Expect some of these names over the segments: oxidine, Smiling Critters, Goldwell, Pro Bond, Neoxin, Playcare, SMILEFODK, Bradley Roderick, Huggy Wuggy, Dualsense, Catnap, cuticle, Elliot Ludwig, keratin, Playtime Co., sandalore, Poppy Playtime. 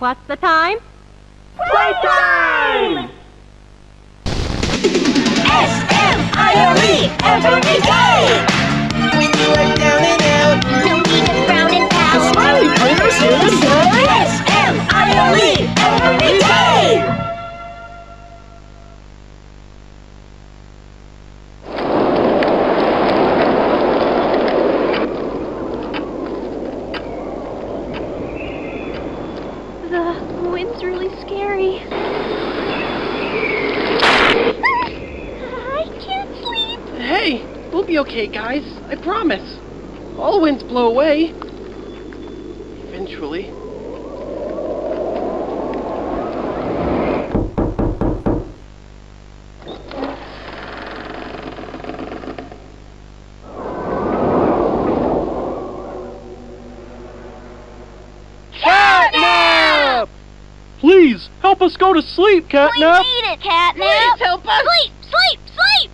What's the time? Playtime! S-M-I-L-E-F-O-D-K! When you are down and out, don't be the frown and pout. The Smiling Critters here to say S-M-I-L-E-F-O-D-K! Okay, guys, I promise. All winds blow away. Eventually. Catnap! Please, help us go to sleep, Catnap! We need it, Catnap! Please help us! Sleep! Sleep! Sleep!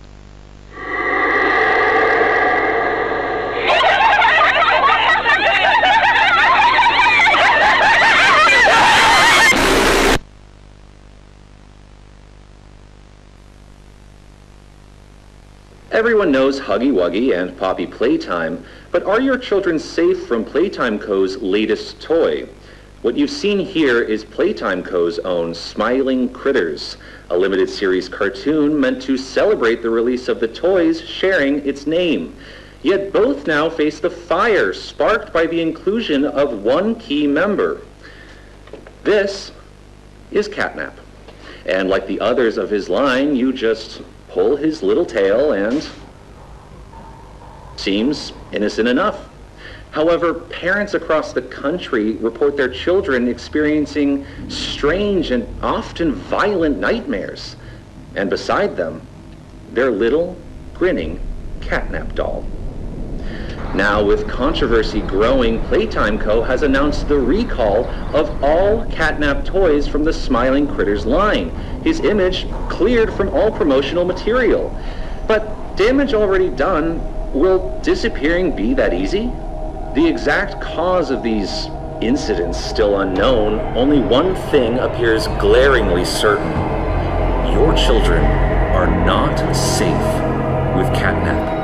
Everyone knows Huggy Wuggy and Poppy Playtime, but are your children safe from Playtime Co.'s latest toy? What you've seen here is Playtime Co.'s own Smiling Critters, a limited series cartoon meant to celebrate the release of the toys sharing its name. Yet both now face the fire sparked by the inclusion of one key member. This is Catnap, and like the others of his line, you just pull his little tail and seems innocent enough. However, parents across the country report their children experiencing strange and often violent nightmares. And beside them, their little grinning Catnap doll. Now, with controversy growing, Playtime Co. has announced the recall of all Catnap toys from the Smiling Critters line. His image cleared from all promotional material. But damage already done, will disappearing be that easy? The exact cause of these incidents still unknown, only one thing appears glaringly certain. Your children are not safe with Catnap.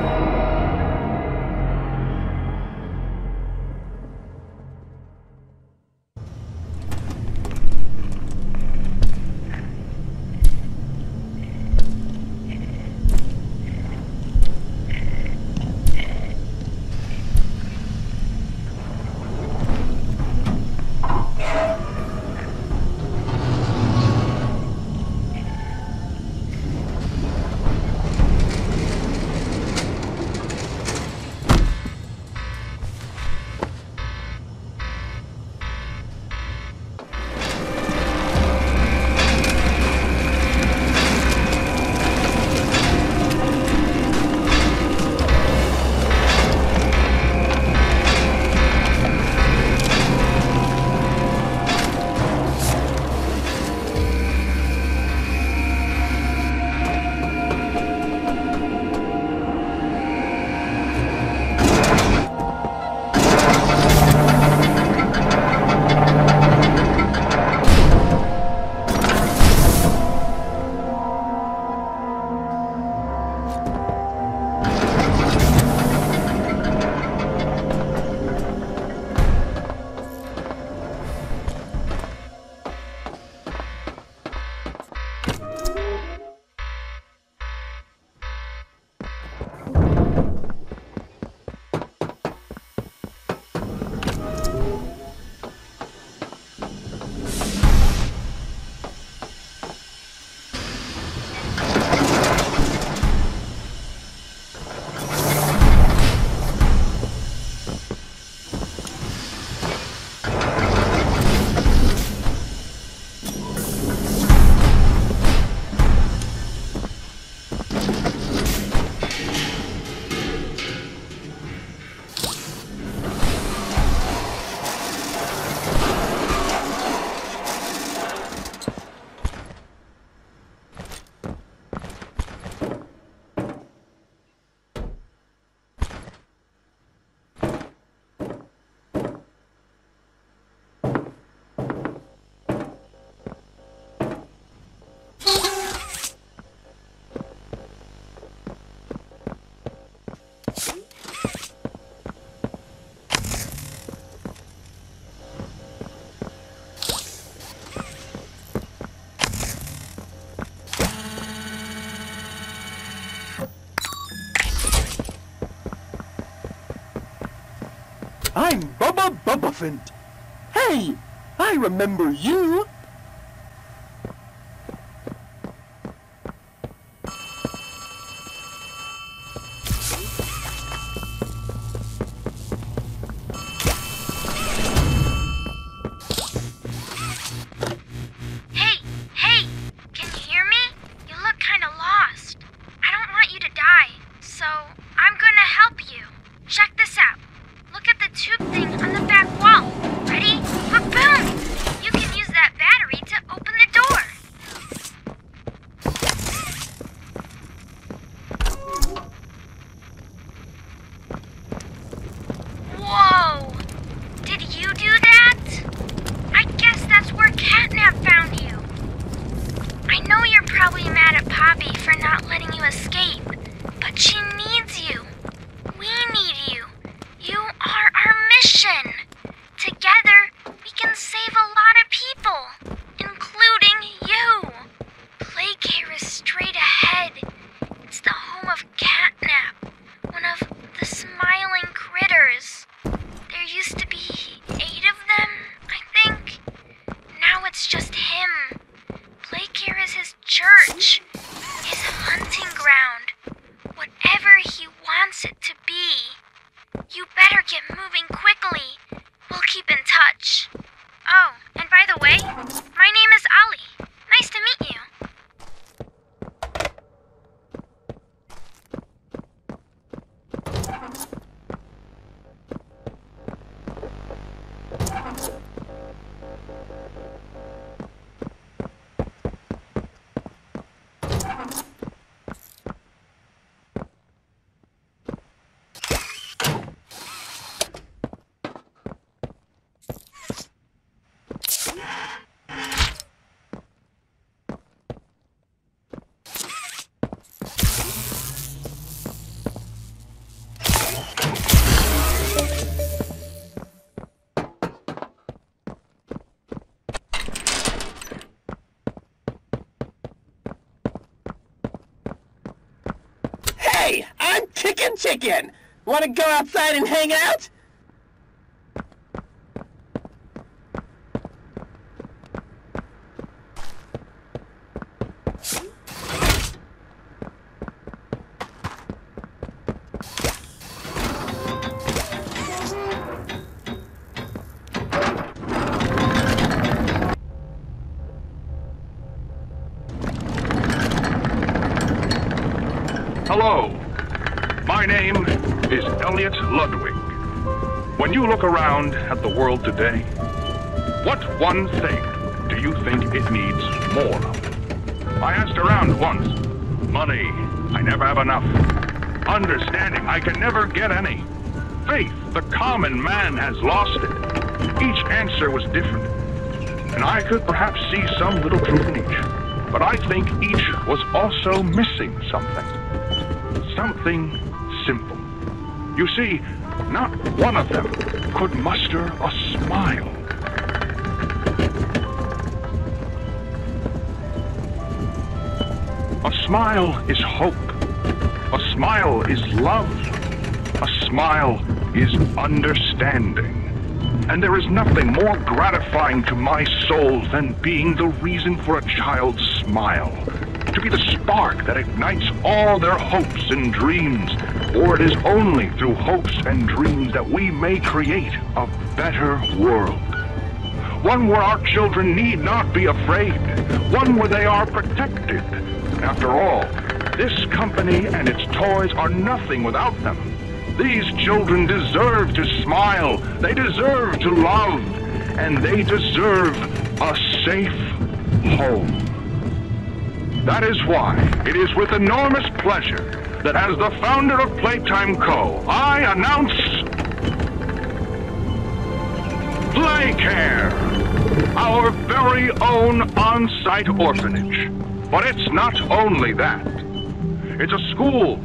elephant. Hey, I remember you. Chicken! Want to go outside and hang out? Elliot Ludwig. When you look around at the world today, what one thing do you think it needs more of? I asked around once. Money, I never have enough. Understanding, I can never get any. Faith, the common man has lost it. Each answer was different, and I could perhaps see some little truth in each, but I think each was also missing something. Something simple. You see, not one of them could muster a smile. A smile is hope. A smile is love. A smile is understanding. And there is nothing more gratifying to my soul than being the reason for a child's smile. To be the spark that ignites all their hopes and dreams. For it is only through hopes and dreams that we may create a better world. One where our children need not be afraid. One where they are protected. After all, this company and its toys are nothing without them. These children deserve to smile. They deserve to love. And they deserve a safe home. That is why it is with enormous pleasure that as the founder of Playtime Co., I announce Playcare, our very own on-site orphanage. But it's not only that. It's a school,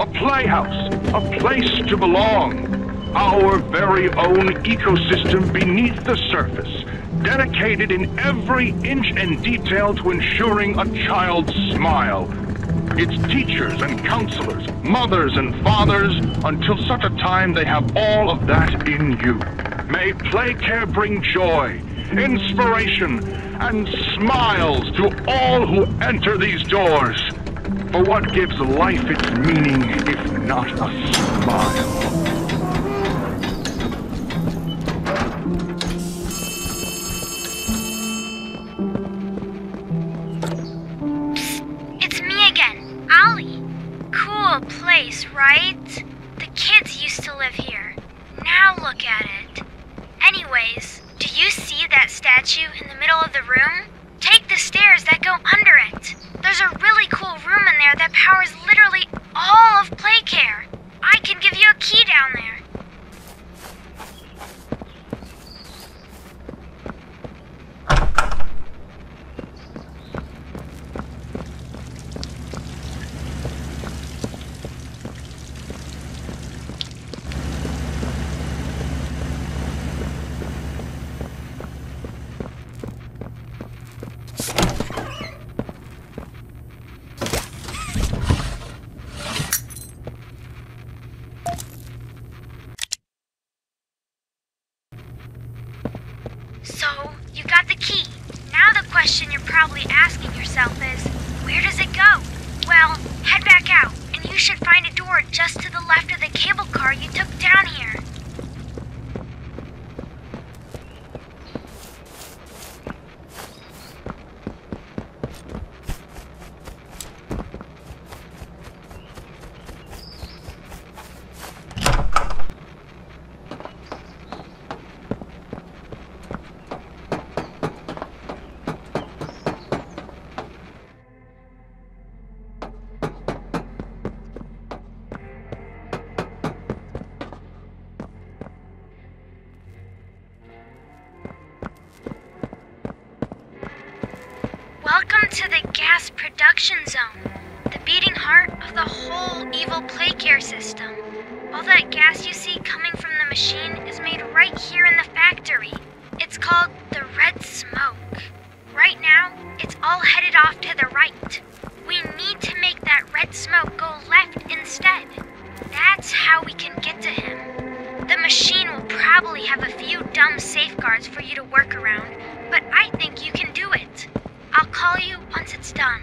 a playhouse, a place to belong, our very own ecosystem beneath the surface, dedicated in every inch and detail to ensuring a child's smile. It's teachers and counselors, mothers and fathers, until such a time they have all of that in you. May Playcare bring joy, inspiration, and smiles to all who enter these doors. For what gives life its meaning if not a smile? Place, right? The kids used to live here. Now look at it. Anyways, do you see that statue in the middle of the room? Take the stairs that go under it. There's a really cool room in there that powers literally all of Playcare. I can give you a key down there. So, you got the key. Now the question you're probably asking yourself is, where does it go? Well, head back out, and you should find a door just to the left of the cable car you took down here. Welcome to the gas production zone, the beating heart of the whole evil Playcare system. All that gas you see coming from the machine is made right here in the factory. It's called the red smoke. Right now, it's all headed off to the right. We need to make that red smoke go left instead. That's how we can get to him. The machine will probably have a few dumb safeguards for you to work around, but I think you can do it. I'll call you once it's done.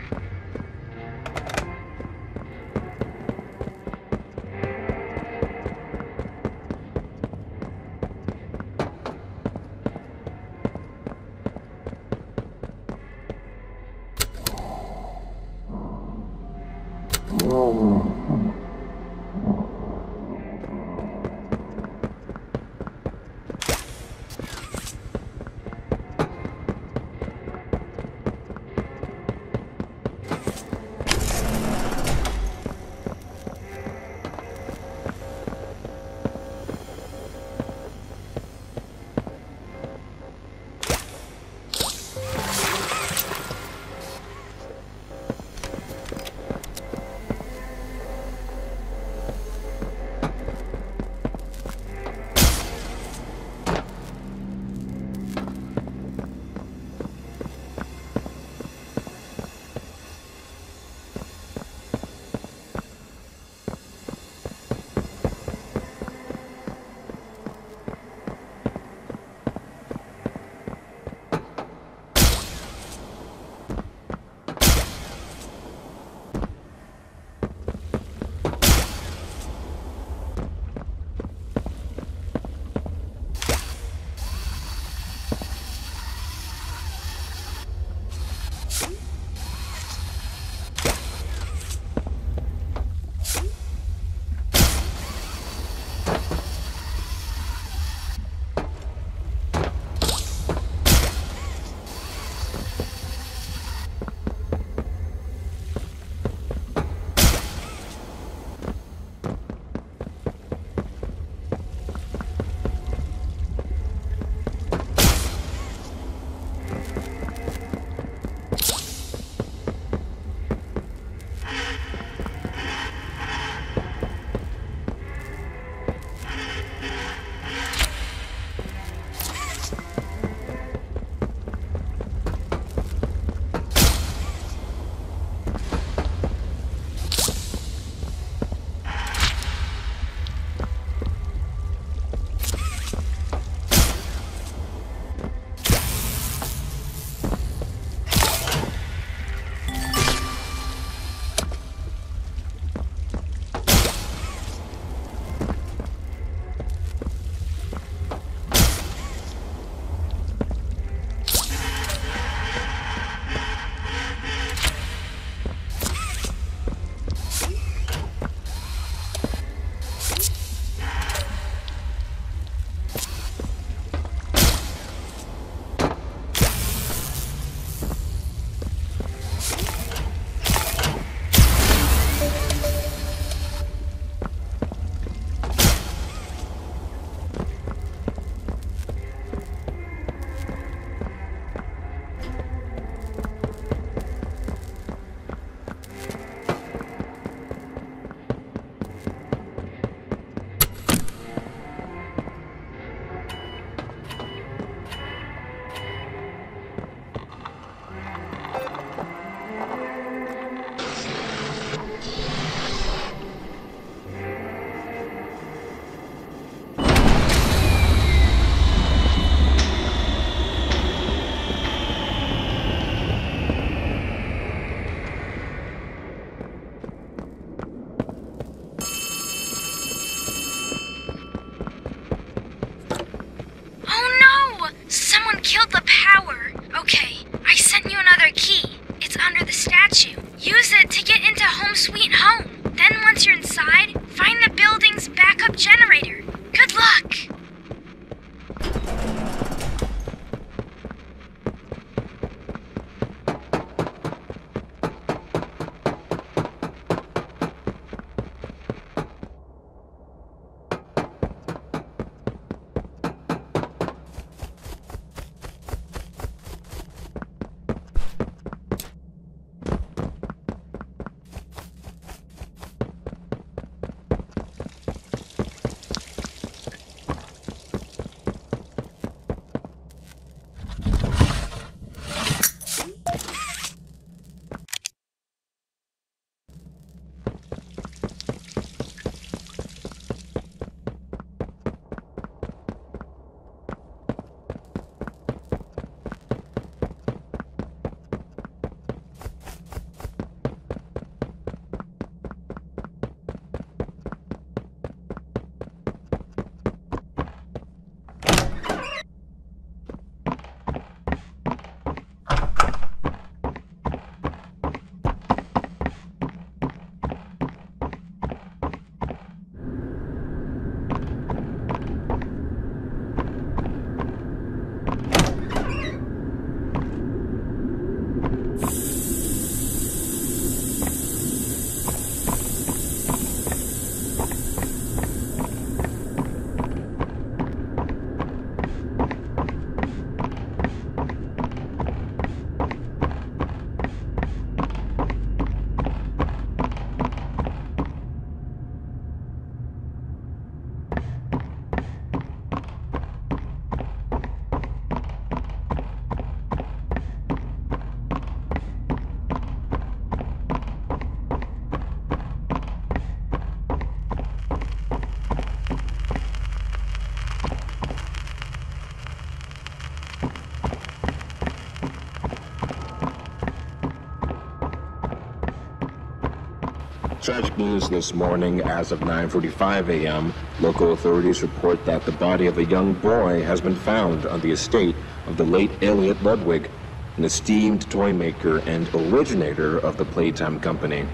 Tragic news this morning. As of 9:45 a.m., local authorities report that the body of a young boy has been found on the estate of the late Elliot Ludwig, an esteemed toy maker and originator of the Playtime Company.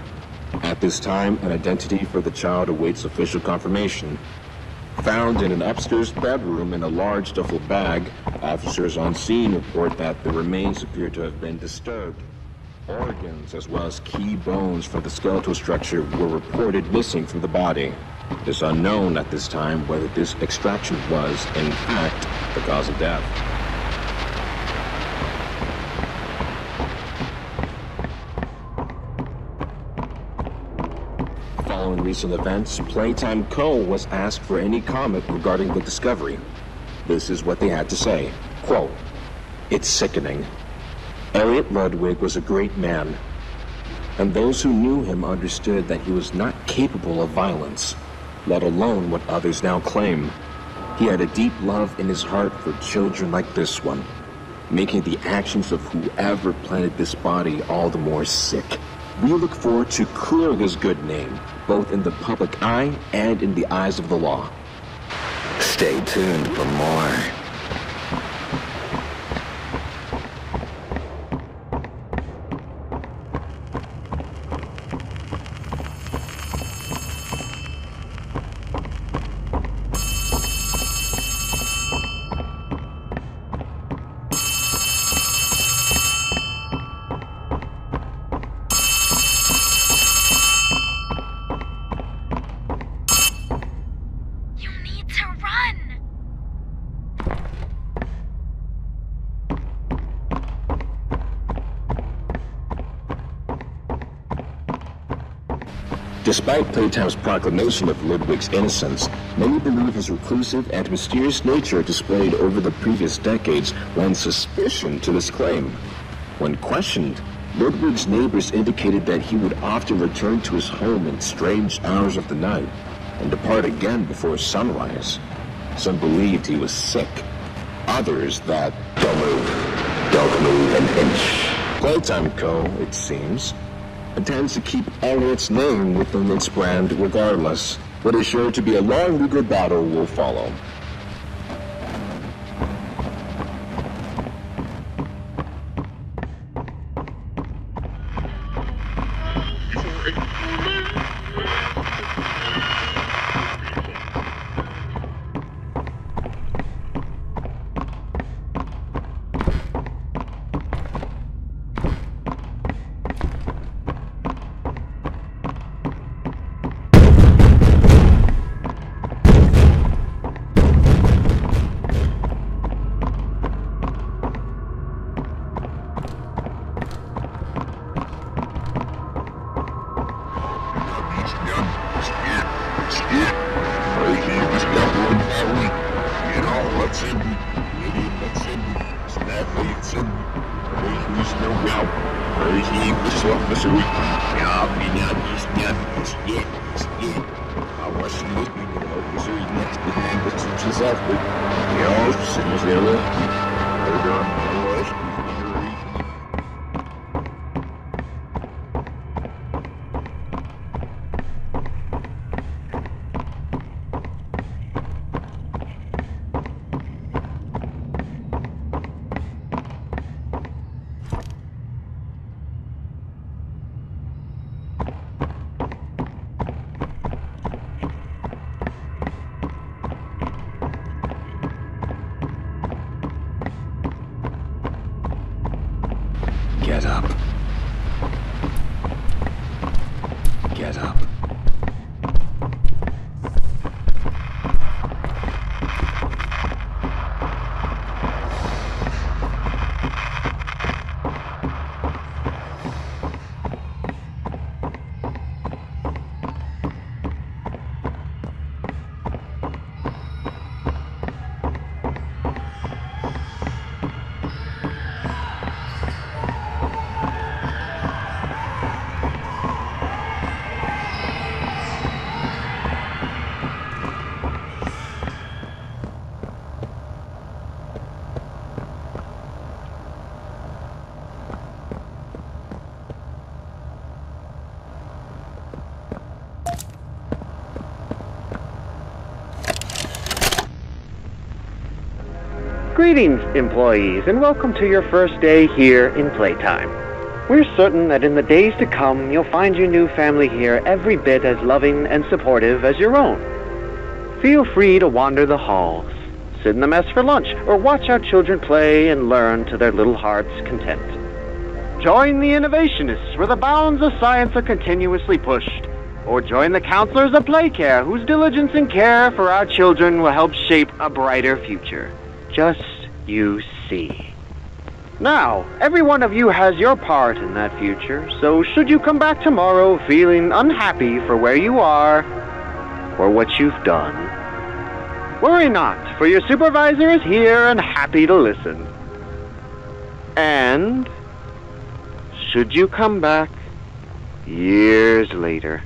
At this time, an identity for the child awaits official confirmation. Found in an upstairs bedroom in a large duffel bag, officers on scene report that the remains appear to have been disturbed. Organs, as well as key bones for the skeletal structure, were reported missing from the body. It is unknown at this time whether this extraction was, in fact, the cause of death. Following recent events, Playtime Co. was asked for any comment regarding the discovery. This is what they had to say. Quote, "It's sickening. Elliot Ludwig was a great man, and those who knew him understood that he was not capable of violence, let alone what others now claim. He had a deep love in his heart for children like this one, making the actions of whoever planted this body all the more sick. We look forward to clearing his good name, both in the public eye and in the eyes of the law." Stay tuned for more. Despite Playtime's proclamation of Ludwig's innocence, many believe his reclusive and mysterious nature displayed over the previous decades lends suspicion to this claim. When questioned, Ludwig's neighbors indicated that he would often return to his home in strange hours of the night and depart again before sunrise. Some believed he was sick, others that don't move an inch. Playtime Co., it seems, intends to keep Elliot's name within its brand regardless. What is sure to be a long legal battle will follow. Greetings, employees, and welcome to your first day here in Playtime. We're certain that in the days to come, you'll find your new family here every bit as loving and supportive as your own. Feel free to wander the halls, sit in the mess for lunch, or watch our children play and learn to their little heart's content. Join the innovationists where the bounds of science are continuously pushed, or join the counselors of Playcare whose diligence and care for our children will help shape a brighter future. Just you see. Now, every one of you has your part in that future, so should you come back tomorrow feeling unhappy for where you are or what you've done, worry not, for your supervisor is here and happy to listen. And should you come back years later,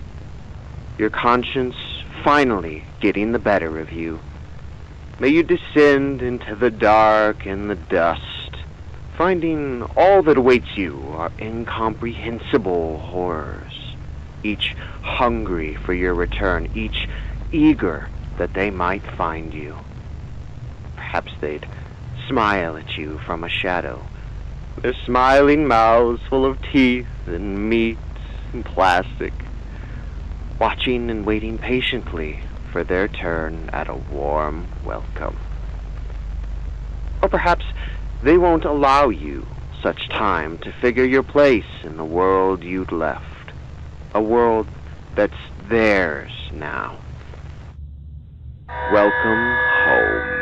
your conscience finally getting the better of you, may you descend into the dark and the dust, finding all that awaits you are incomprehensible horrors, each hungry for your return, each eager that they might find you. Perhaps they'd smile at you from a shadow, their smiling mouths full of teeth and meat and plastic, watching and waiting patiently for their turn at a warm welcome. Or perhaps they won't allow you such time to figure your place in the world you'd left, a world that's theirs now. Welcome home.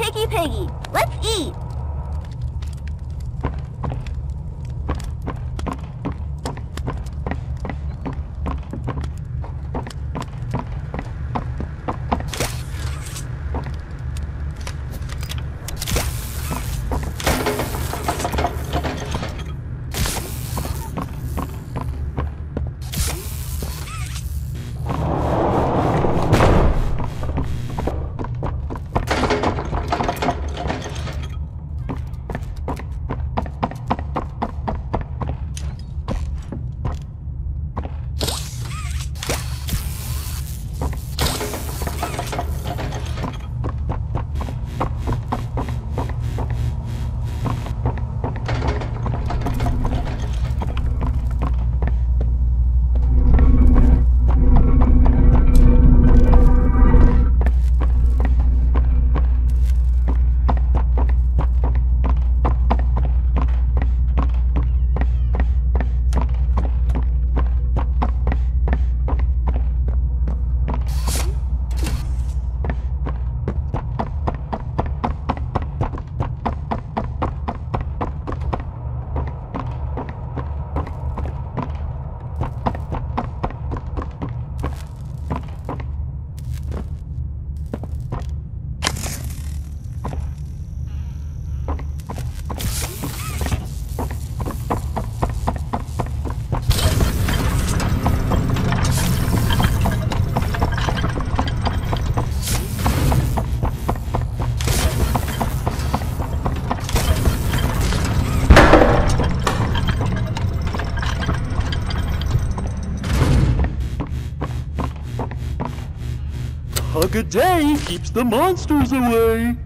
Piggy Piggy, let's eat. A good day keeps the monsters away.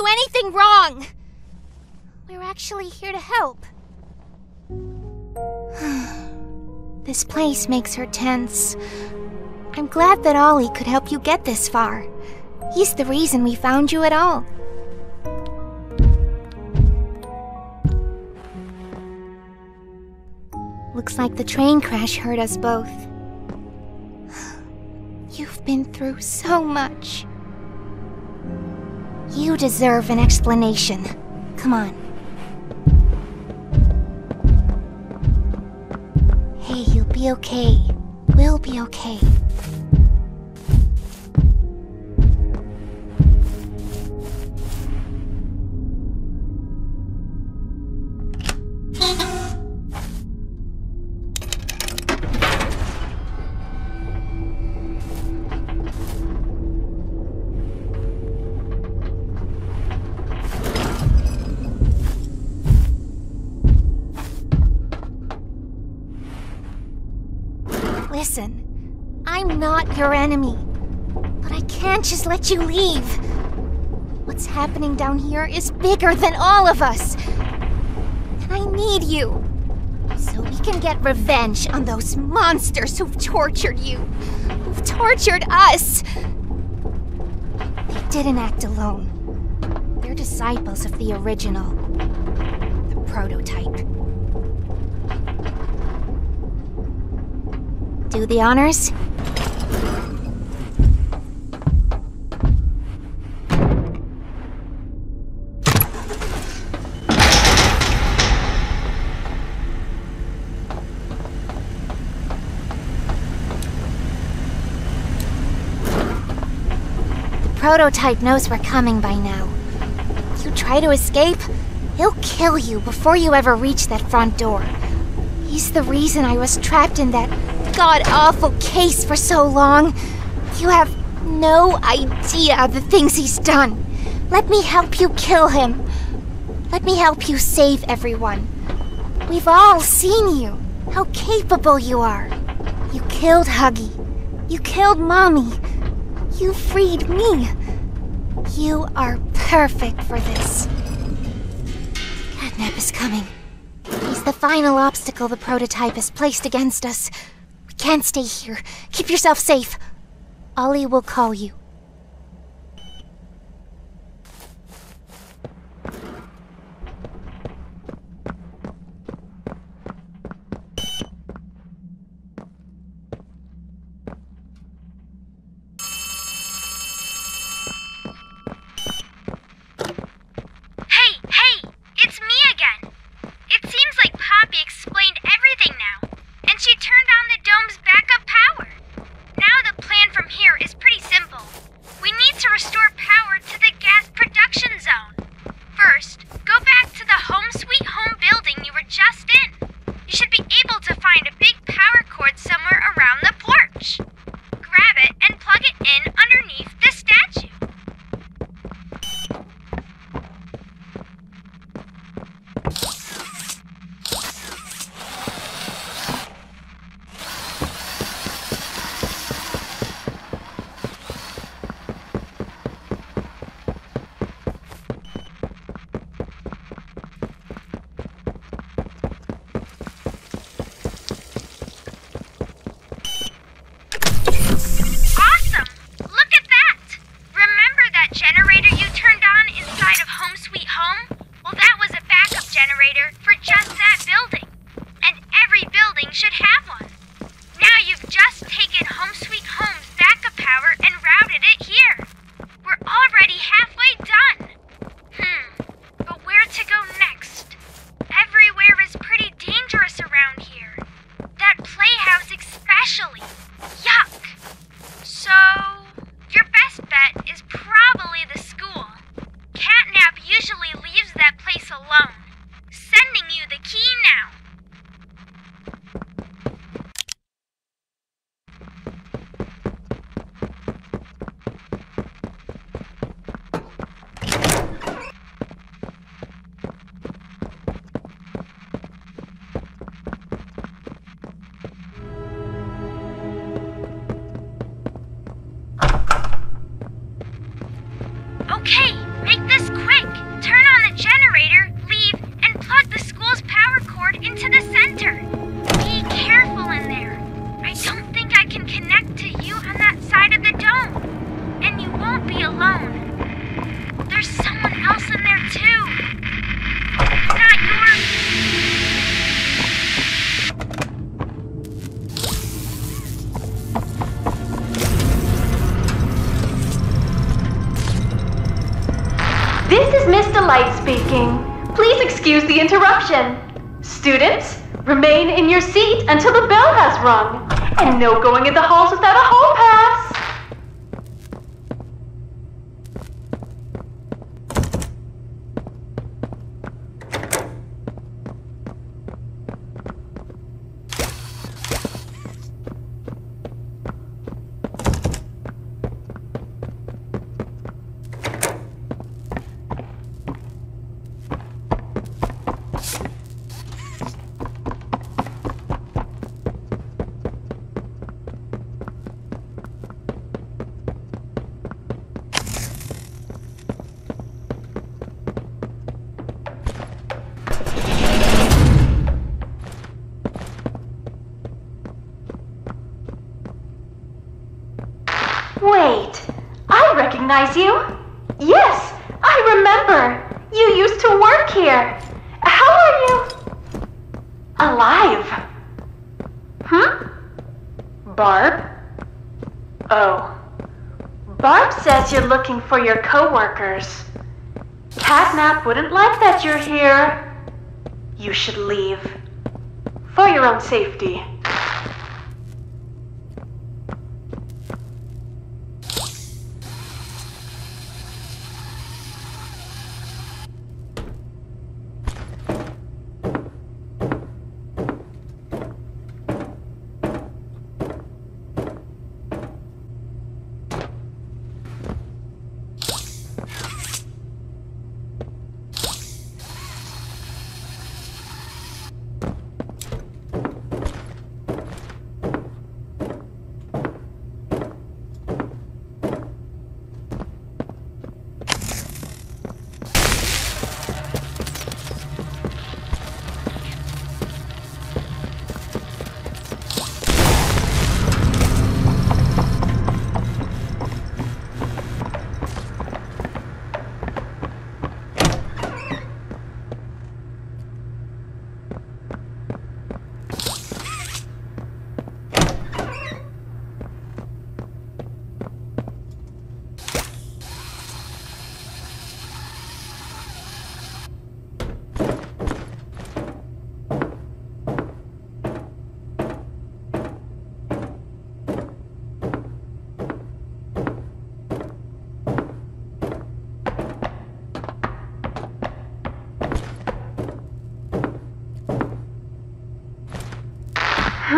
do anything wrong. We're actually here to help. This place makes her tense. I'm glad that Ollie could help you get this far. He's the reason we found you at all. Looks like the train crash hurt us both. You've been through so much. You deserve an explanation. Come on. Be okay. We'll be okay. Listen, I'm not your enemy, but I can't just let you leave. What's happening down here is bigger than all of us. And I need you, so we can get revenge on those monsters who've tortured you, who've tortured us. They didn't act alone. They're disciples of the original, the prototype. Do the honors? The prototype knows we're coming by now. If you try to escape, he'll kill you before you ever reach that front door. He's the reason I was trapped in that god-awful case for so long. You have no idea of the things he's done. Let me help you kill him. Let me help you save everyone. We've all seen you, how capable you are. You killed Huggy. You killed Mommy. You freed me. You are perfect for this. Catnap is coming. He's the final obstacle the prototype has placed against us. Can't stay here. Keep yourself safe. Ollie will call you. Hey! It's me again! It seems like Poppy explained everything now. And she turned on the dome's backup power. Now the plan from here is pretty simple. We need to restore power to the gas production zone. First, go back to the home sweet home building you were just in. You should be able to find a big power cord somewhere around the porch. Grab it and plug it in underneath the statue. to you on that side of the dome. And you won't be alone. There's someone else in there too. Not yours. This is Mr. Light speaking. Please excuse the interruption. Students, remain in your seat until the bell has rung. And no going in the halls without a hall pass. You? Yes, I remember. You used to work here. How are you? Alive. Barb? Oh. Barb says you're looking for your co-workers. Catnap wouldn't like that you're here. You should leave. For your own safety.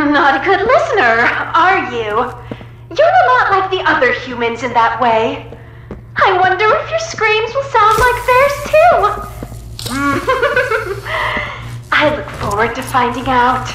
Not a good listener, are you? You're not like the other humans in that way. I wonder if your screams will sound like theirs too. I look forward to finding out.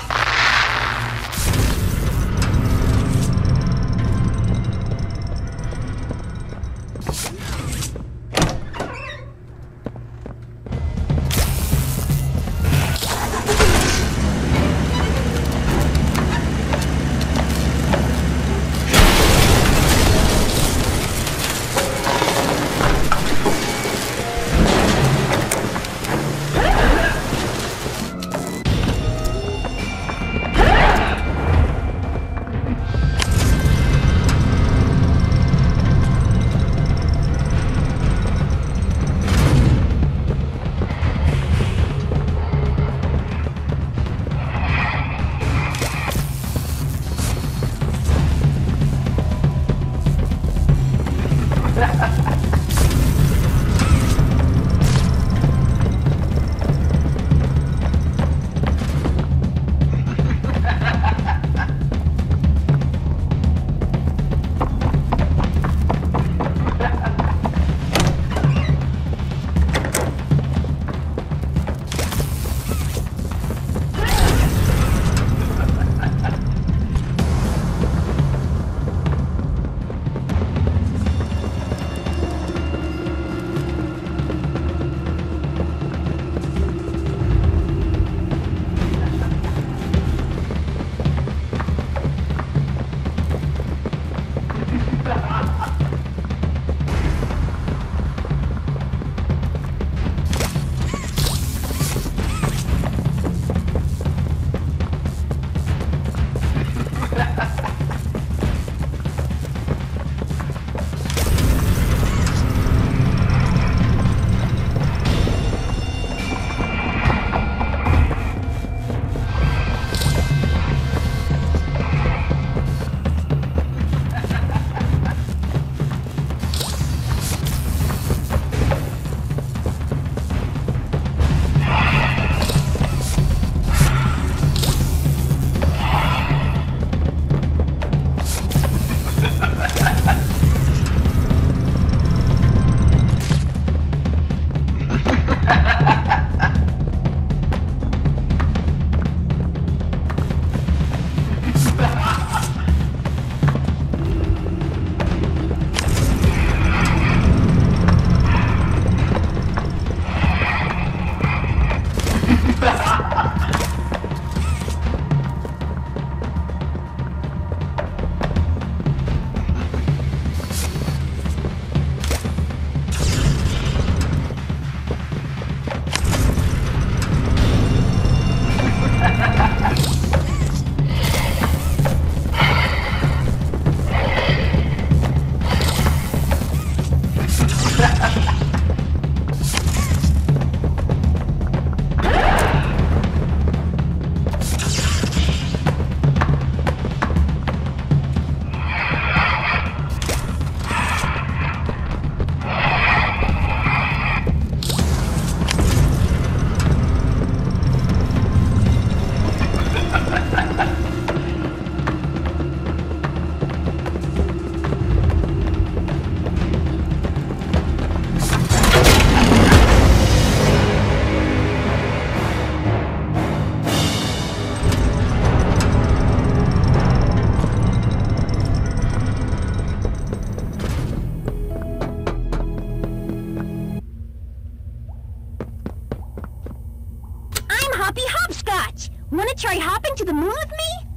to the moon with me?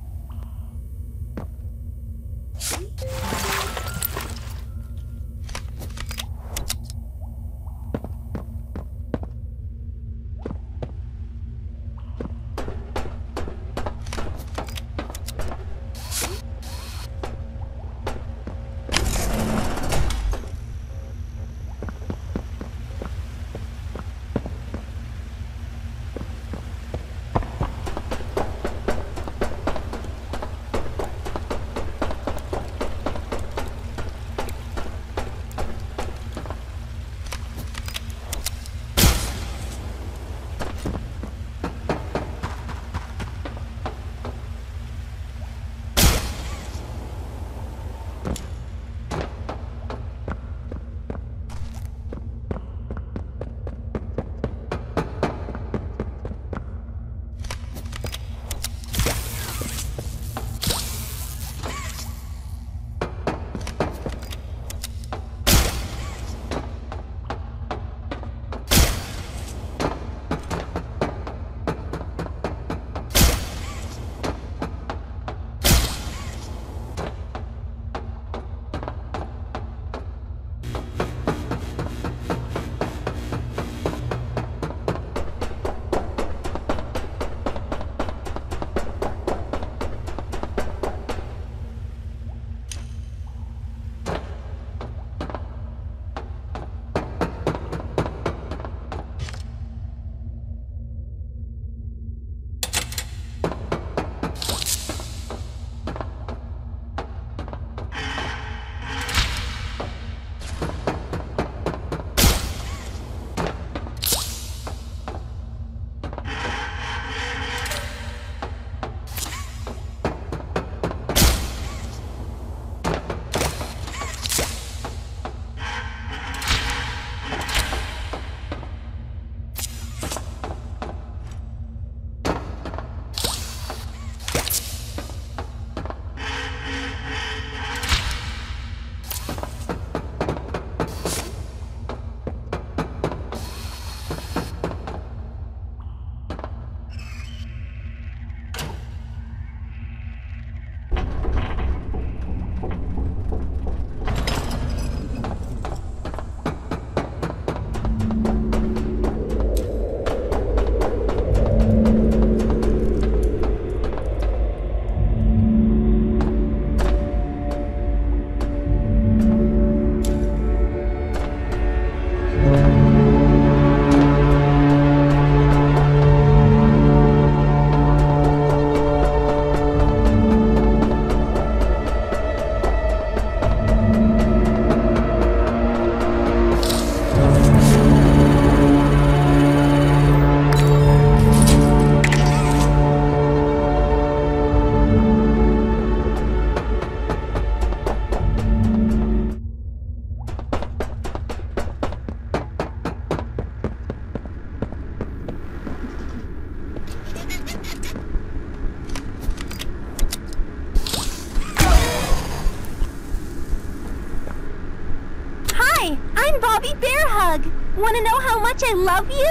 Wanna know how much I love you?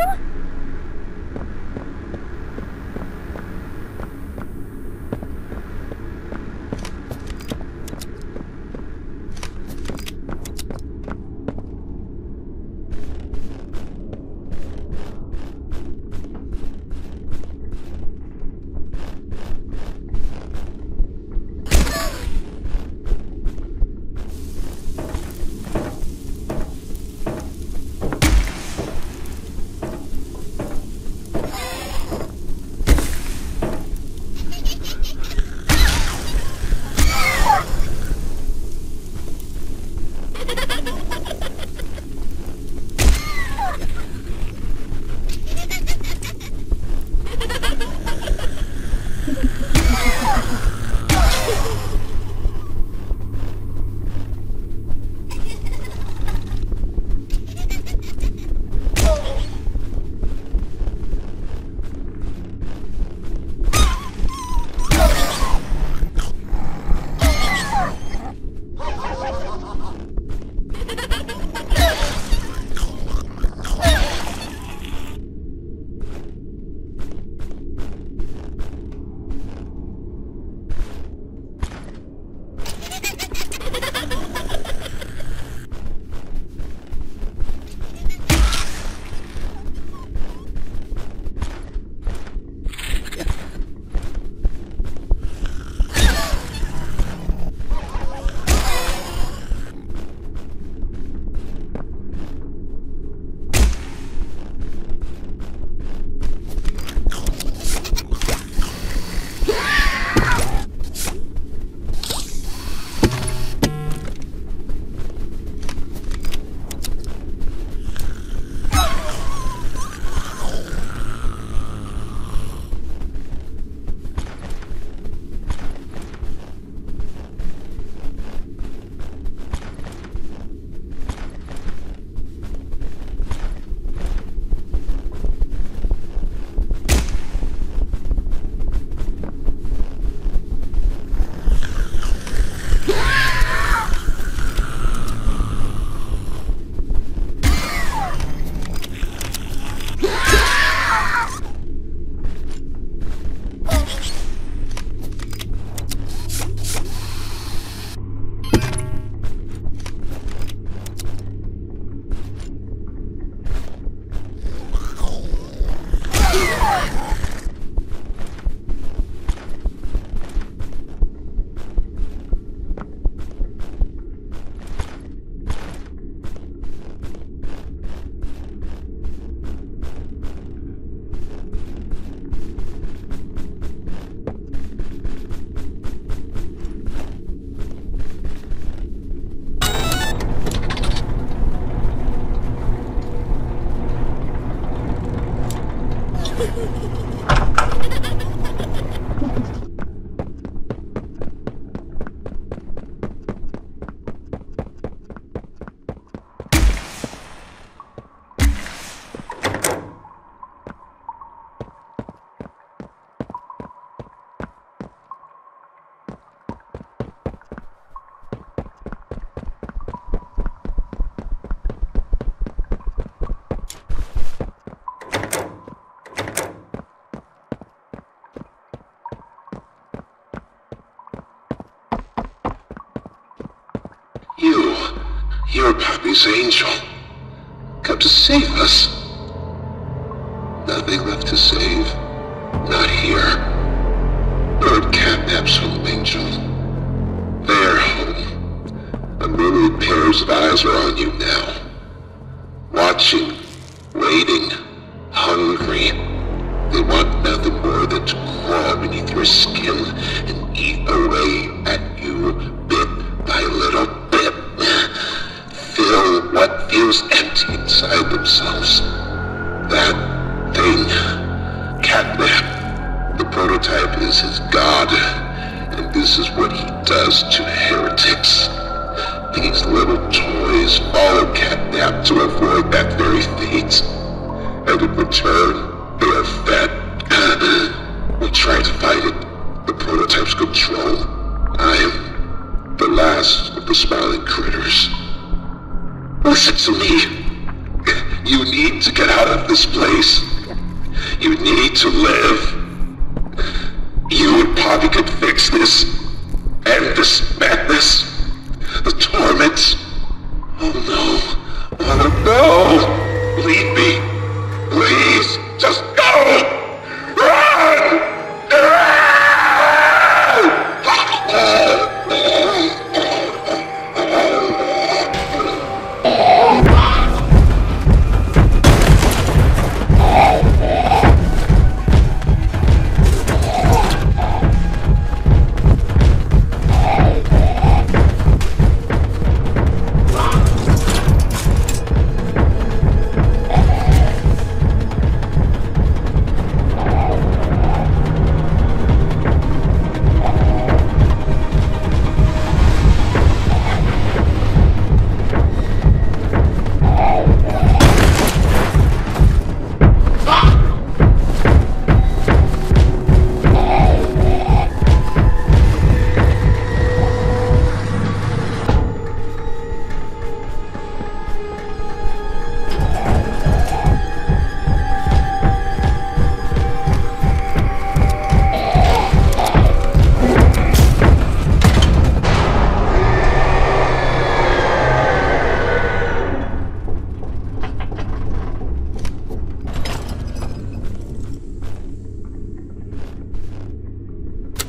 You're Pappy's angel. Come to save us. Nothing left to save. Not here. Bird Catnap's home, Angel. Their home. A myriad pairs of eyes are on you now. Watching, waiting, hungry. They want nothing more than to crawl beneath your skin and eat away at you bit by little bit. Fill what feels empty inside themselves. That thing, Catnap, the prototype is his god, and this is what he does to heretics. These little toys follow Catnap to avoid that very fate, and in return, they are fed. We try to fight it. The prototype's control. I am the last of the Smiling Critters. Listen to me. You need to get out of this place. You need to live. You and Poppy can fix this. End this madness. The torments. Oh no, leave me, please, just go!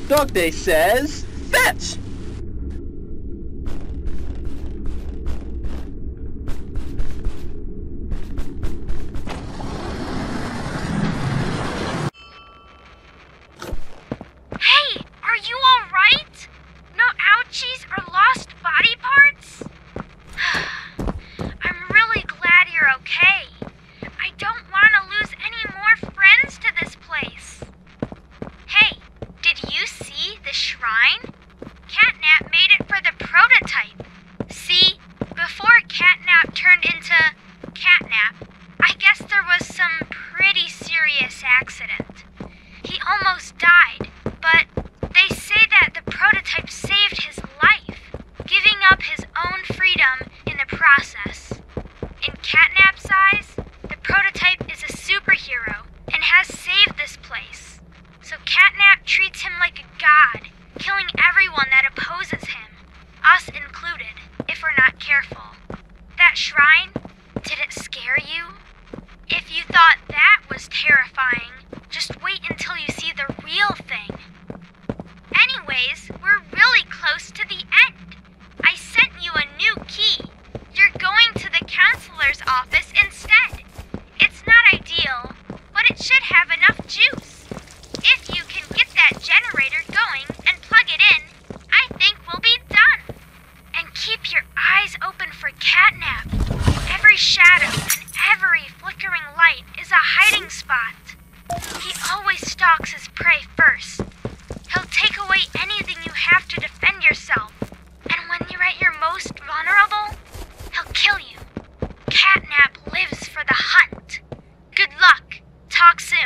Dog Day says, fetch! Hey, are you alright? No ouchies or lost body parts? I'm really glad you're okay. I don't want to lose any more friends to this place. Hey, did you see the shrine? Catnap made it for the prototype. See, before Catnap turned into Catnap, I guess there was some pretty serious accident. He almost died, but they say that the prototype saved his life, giving up his own freedom in the process. In Catnap's eyes, the prototype is a superhero and has saved this place. So Catnap treats him like a god, killing everyone that opposes him, us included, if we're not careful. That shrine, did it scare you? If you thought that was terrifying, just wait until you see the real thing. Anyways, we're really close to the end. I sent you a new key. You're going to the counselor's office instead. It's not ideal, but it should have enough juice. If you can get that generator going and plug it in, I think we'll be done. And keep your eyes open for Catnap. Every shadow and every flickering light is a hiding spot. He always stalks his prey first. He'll take away anything you have to defend yourself. And when you're at your most vulnerable, he'll kill you. Catnap lives for the hunt. Good luck. Talk soon.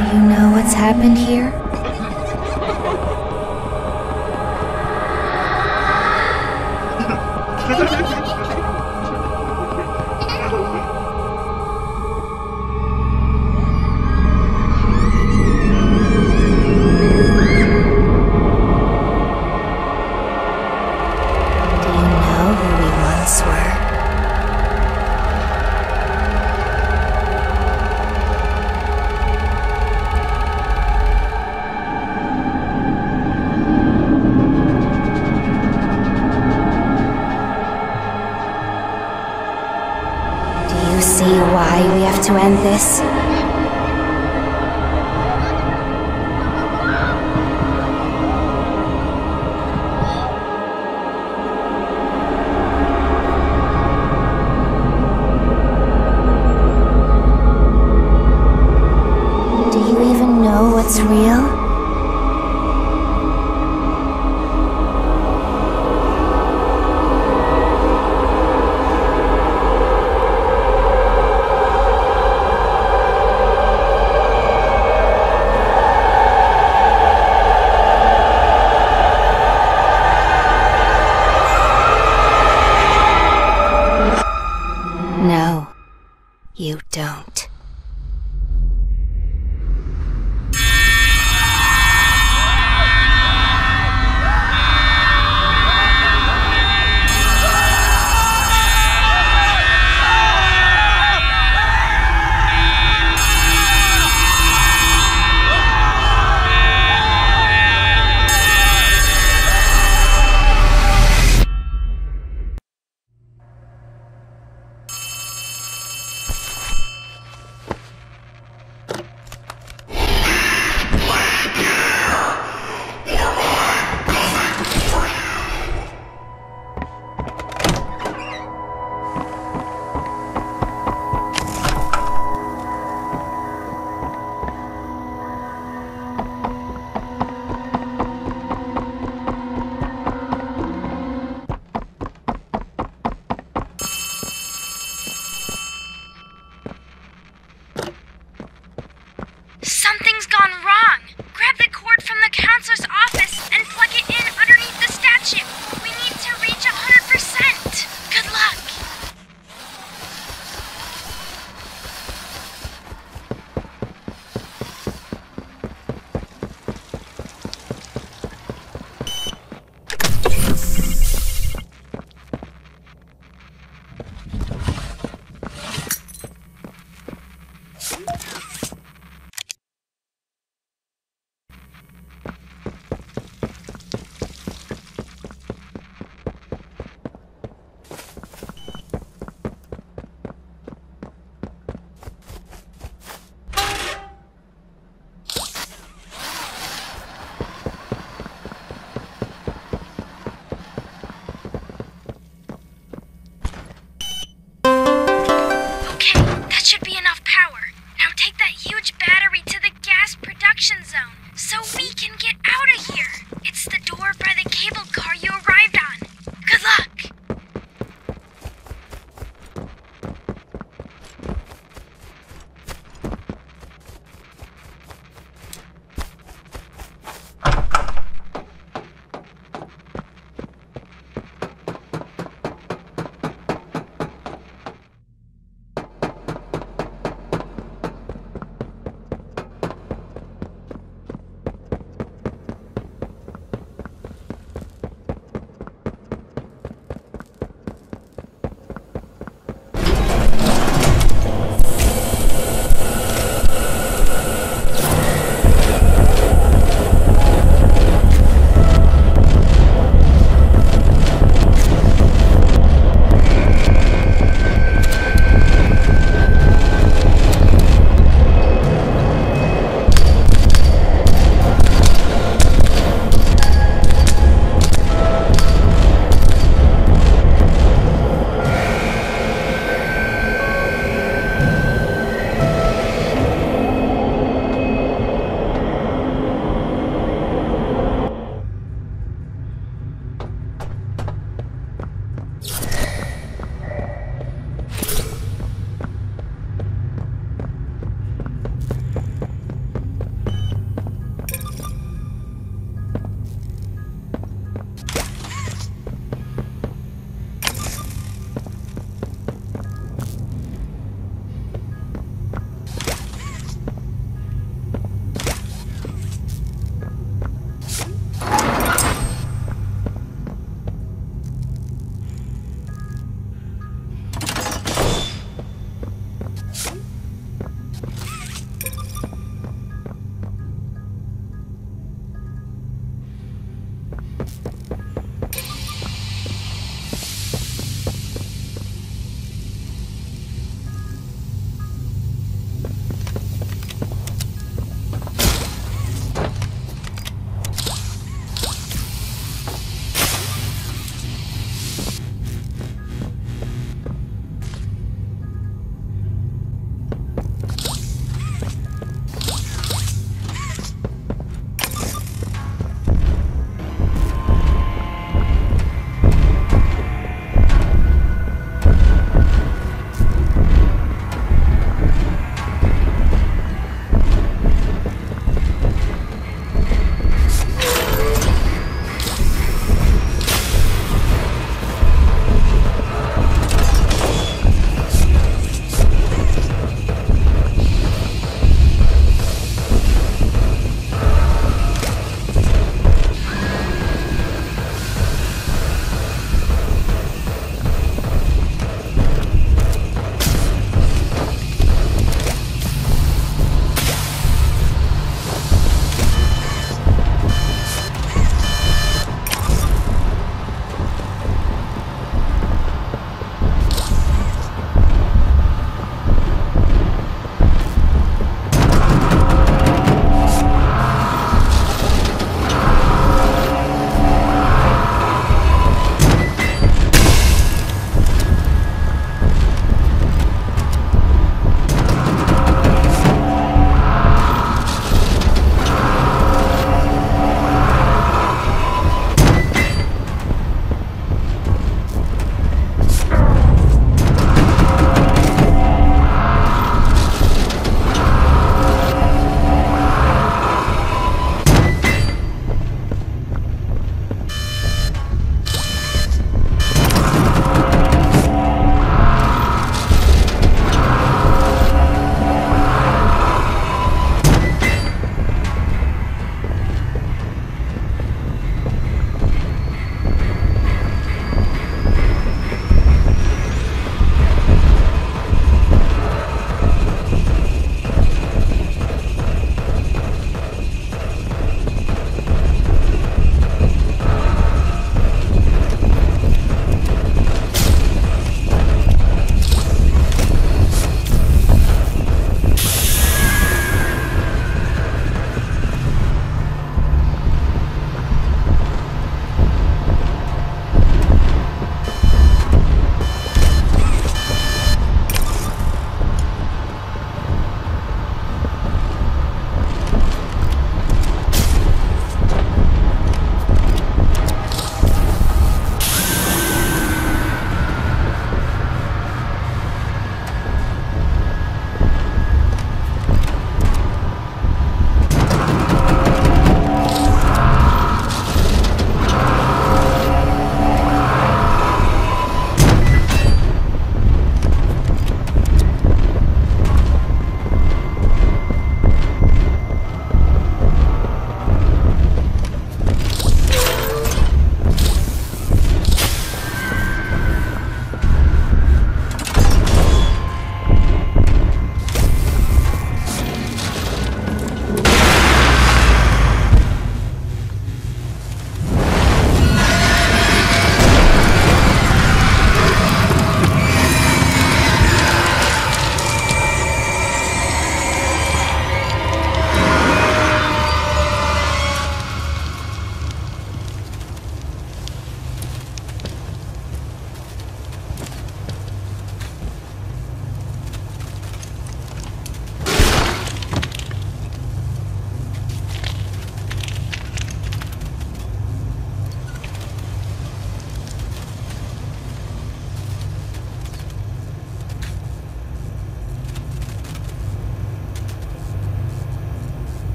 Do you know what's happened here? To end this. Do you even know what's real?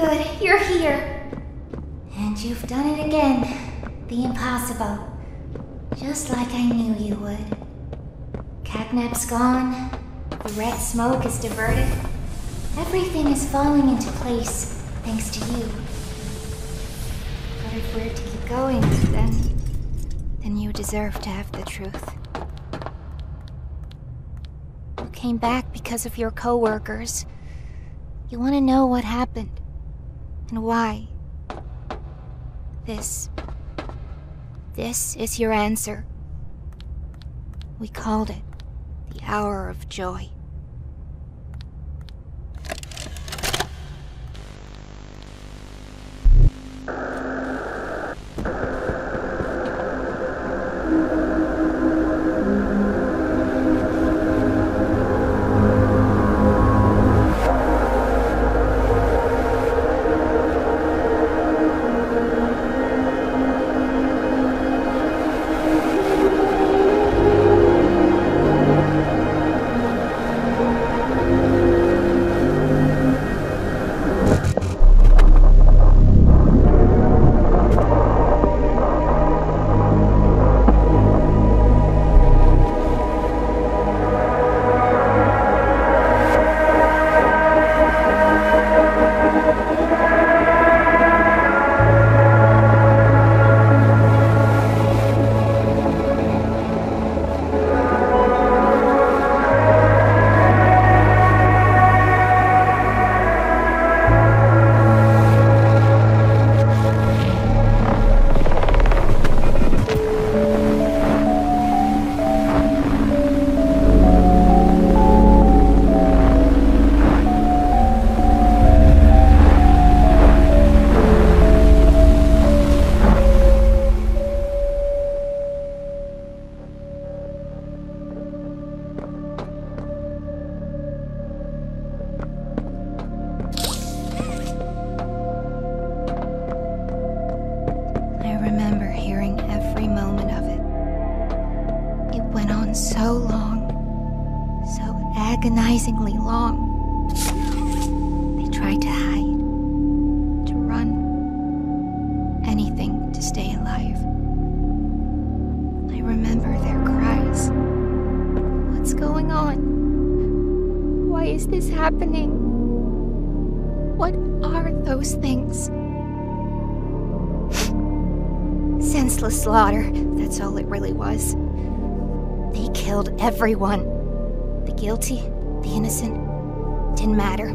Good, you're here. And you've done it again. The impossible. Just like I knew you would. Catnap's gone. The red smoke is diverted. Everything is falling into place, thanks to you. But if we're to keep going, then you deserve to have the truth. You came back because of your co-workers. You want to know what happened, and why. This is your answer. We called it the Hour of Joy. Agonizingly long. They tried to hide, to run, anything to stay alive. I remember their cries. What's going on? Why is this happening? What are those things? Senseless slaughter, that's all it really was. They killed everyone. The guilty, the innocent, didn't matter.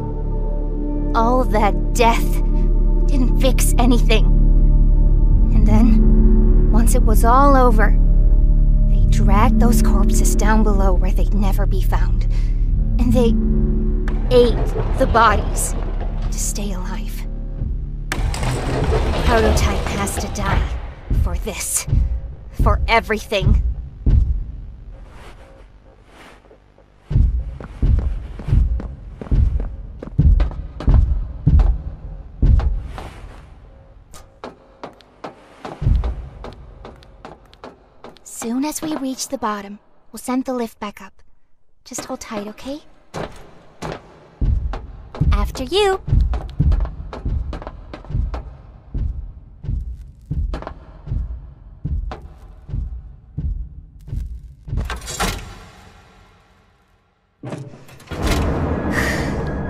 All that death didn't fix anything. And then, once it was all over, they dragged those corpses down below where they'd never be found. And they ate the bodies to stay alive. The prototype has to die for this, for everything. As soon as we reach the bottom, we'll send the lift back up. Just hold tight, okay? After you!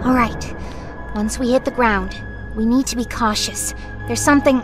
Alright, once we hit the ground, we need to be cautious. There's something